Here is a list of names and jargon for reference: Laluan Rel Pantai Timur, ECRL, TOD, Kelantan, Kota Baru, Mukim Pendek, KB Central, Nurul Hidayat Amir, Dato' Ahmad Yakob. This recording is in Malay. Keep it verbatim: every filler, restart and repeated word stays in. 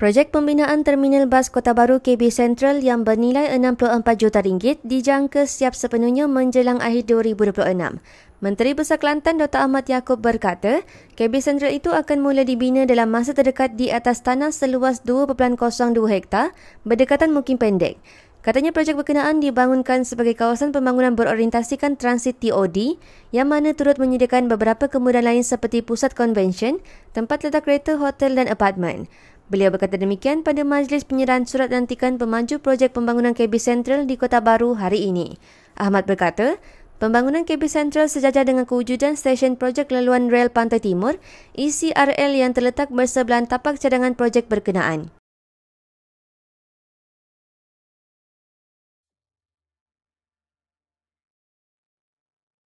Projek pembinaan terminal bas Kota Baru K B Central yang bernilai enam puluh empat juta ringgit dijangka siap sepenuhnya menjelang akhir dua ribu dua puluh enam. Menteri Besar Kelantan Dato' Ahmad Yakob berkata, K B Central itu akan mula dibina dalam masa terdekat di atas tanah seluas dua perpuluhan kosong dua hektar berdekatan Mukim Pendek. Katanya projek berkenaan dibangunkan sebagai kawasan pembangunan berorientasikan transit T O D yang mana turut menyediakan beberapa kemudahan lain seperti pusat konvensyen, tempat letak kereta, hotel dan apartmen. Beliau berkata demikian pada majlis penyerahan surat lantikan pemaju projek pembangunan K B Central di Kota Baru hari ini. Ahmad berkata, pembangunan K B Central sejajar dengan kewujudan stesen projek Laluan Rel Pantai Timur E C R L yang terletak bersebelahan tapak cadangan projek berkenaan.